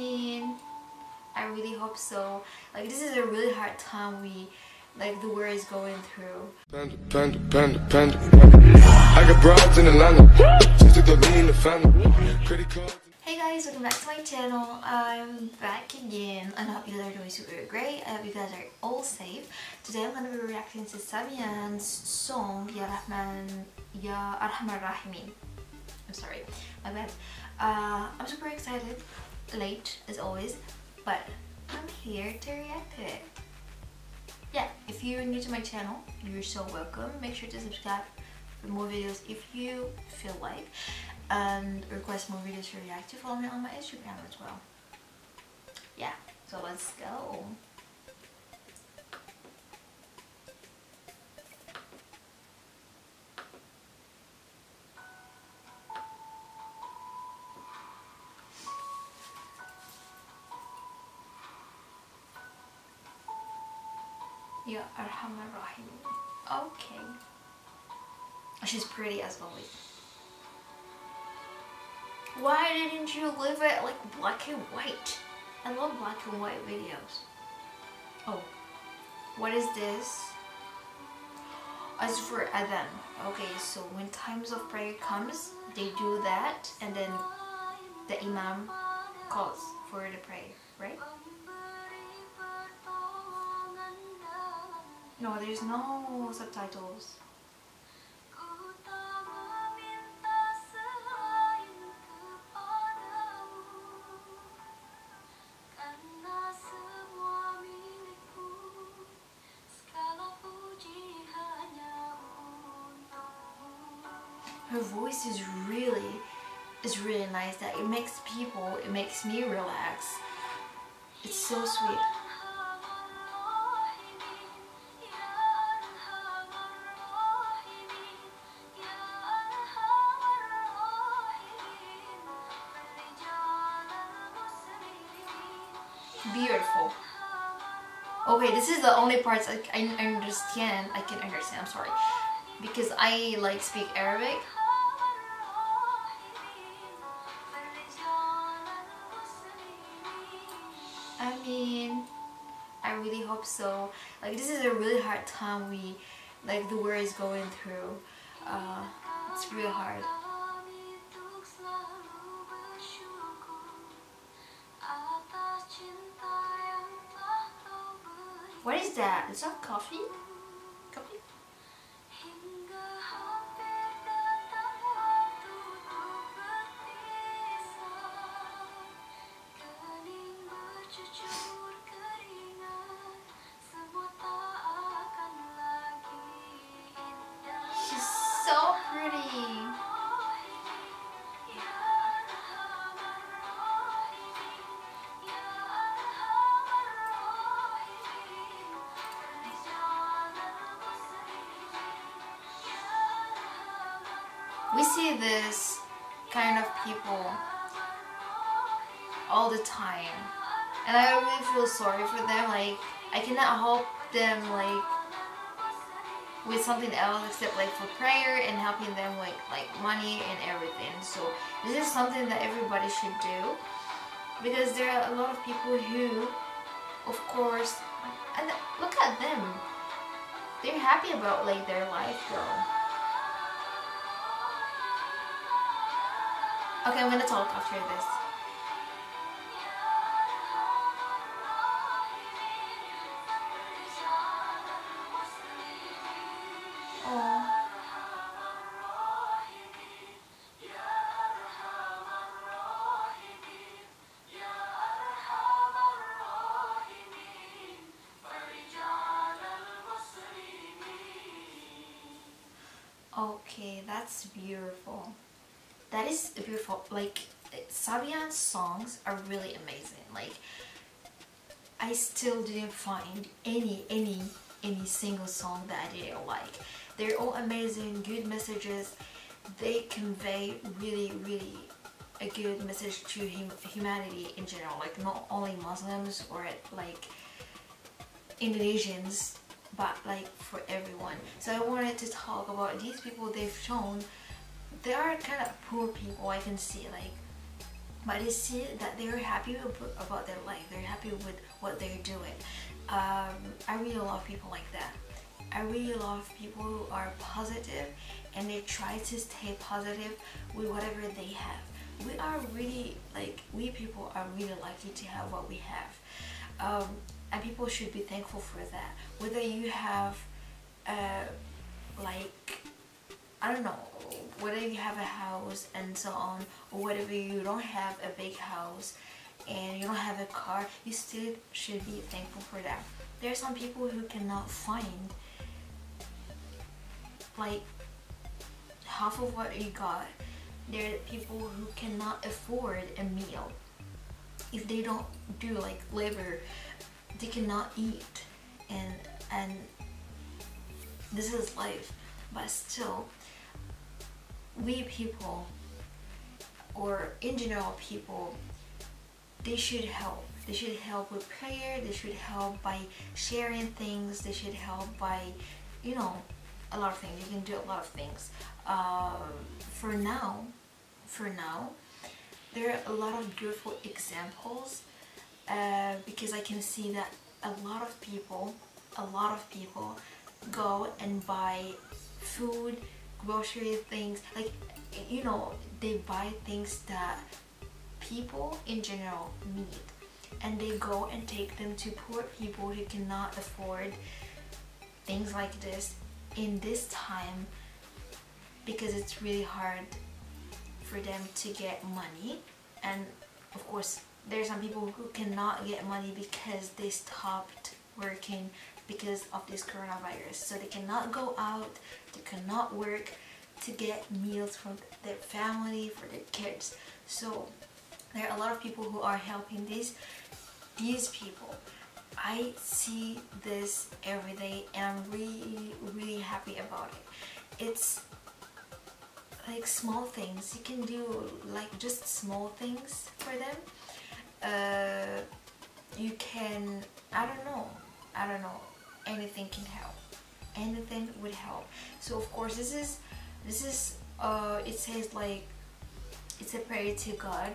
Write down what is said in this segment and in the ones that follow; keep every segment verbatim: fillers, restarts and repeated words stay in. pain? I really hope so. Like, this is a really hard time we, like, the world is going through. Panda, panda, panda, panda. I got broads in Atlanta. Hey guys, welcome back to my channel. I'm back again and I hope you guys are doing super great. I hope you guys are all safe. Today I'm going to be reacting to Sabyan's song Ya Rahman, Ya Arhamarrohimin. I'm sorry, my bad. Uh, I'm super excited, late as always, but I'm here to react to it. Yeah, if you're new to my channel, you're so welcome. Make sure to subscribe for more videos if you feel like. And request more videos to react to. Follow me on my Instagram as well. Yeah, so let's go. Ya Arhamarrohimin. Okay. She's pretty as well. Why didn't you leave it like black and white? I love black and white videos. Oh, what is this? As for Adhan. Okay, so when times of prayer comes, they do that and then the Imam calls for the prayer, right? No, there's no subtitles. Her voice is really, is really nice. That it makes people, it makes me relax. It's so sweet. Beautiful. Okay, this is the only parts I, I understand. I can understand. I'm sorry, because I like speak Arabic. I mean, I really hope so. Like, this is a really hard time we, like, the world is going through. Uh, it's real hard. What is that? Is that coffee? Coffee? We see this kind of people all the time and I really feel sorry for them. Like, I cannot help them like with something else except like for prayer and helping them with like money and everything. So this is something that everybody should do, because there are a lot of people who, of course, and look at them, they're happy about like their life though. Okay, I'm gonna talk after this. Oh. Okay, that's beautiful. That is beautiful. Like, Sabyan's songs are really amazing. Like, I still didn't find any, any, any single song that I didn't like. They're all amazing, good messages. They convey really, really a good message to hum humanity in general. Like, not only Muslims or like Indonesians, but like for everyone. So I wanted to talk about these people. They've shown they are kind of poor people. I can see like but you see that they're happy about their life, they're happy with what they're doing. Um, I really love people like that. I really love people who are positive and they try to stay positive with whatever they have. We are really, like, we people are really lucky to have what we have. Um, and people should be thankful for that. Whether you have, uh, like, I don't know, whether you have a house and so on, or whether you don't have a big house and you don't have a car, you still should be thankful for that. There are some people who cannot find, like, half of what you got. There are people who cannot afford a meal. If they don't do like labor, they cannot eat, and and this is life. But still, we people, or in general people, they should help. They should help with prayer, they should help by sharing things, they should help by, you know, a lot of things. You can do a lot of things. Um, for now, for now, there are a lot of beautiful examples uh, because I can see that a lot of people, a lot of people go and buy food, grocery things, like, you know, they buy things that people in general need, and they go and take them to poor people who cannot afford things like this in this time, because it's really hard for them to get money. And of course there are some people who cannot get money because they stopped working because of this coronavirus, so they cannot go out, they cannot work to get meals from their family, for their kids. So there are a lot of people who are helping these these people. I see this every day and I'm really, really happy about it. It's like small things. You can do like just small things for them. Uh, you can, I don't know, I don't know, anything can help. Anything would help. So of course this is, this is, uh, it says like, it's a prayer to God.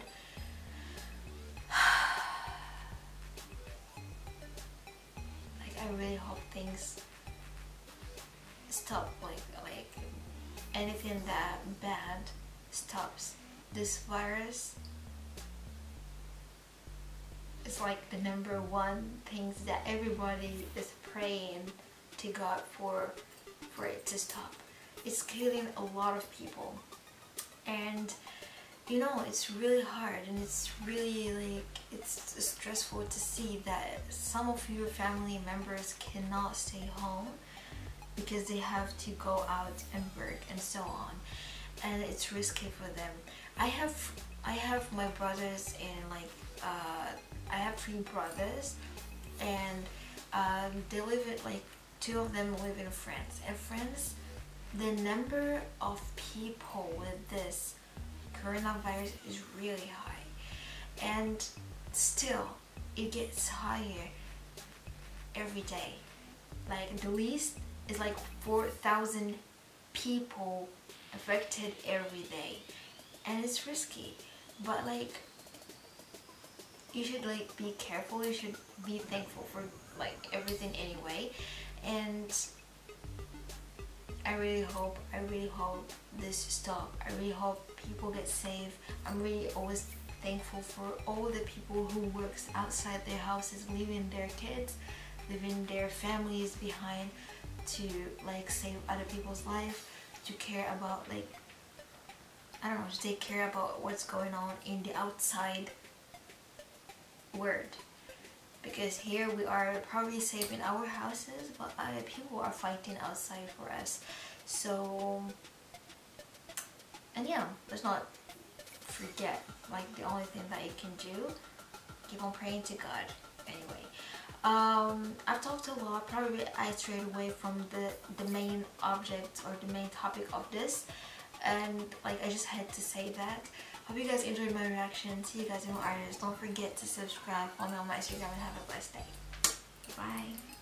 I really hope things stop, like, like anything that bad stops. This virus is like the number one things that everybody is praying to God for, for it to stop. It's killing a lot of people, and you know, it's really hard, and it's really, like, it's stressful to see that some of your family members cannot stay home because they have to go out and work and so on, and it's risky for them. I have, I have my brothers, and like, uh, I have three brothers, and um, they live in, like, two of them live in France. And France, the number of people with this coronavirus is really high, and still it gets higher every day. Like the least is like four thousand people affected every day, and it's risky. But like, you should like be careful, you should be thankful for like everything anyway. And I really hope, I really hope this stops. I really hope people get safe. I'm really always thankful for all the people who works outside their houses, leaving their kids, leaving their families behind to like save other people's life, to care about, like, I don't know, to take care about what's going on in the outside world. Because here we are probably safe in our houses, but other people are fighting outside for us. So, and yeah, let's not forget, like, the only thing that you can do, keep on praying to God. Anyway, um, I've talked a lot, probably I strayed away from the, the main object or the main topic of this, and like I just had to say that. Hope you guys enjoyed my reaction. See you guys in more artists. Don't forget to subscribe, follow me on my Instagram, and have a blessed day. Bye.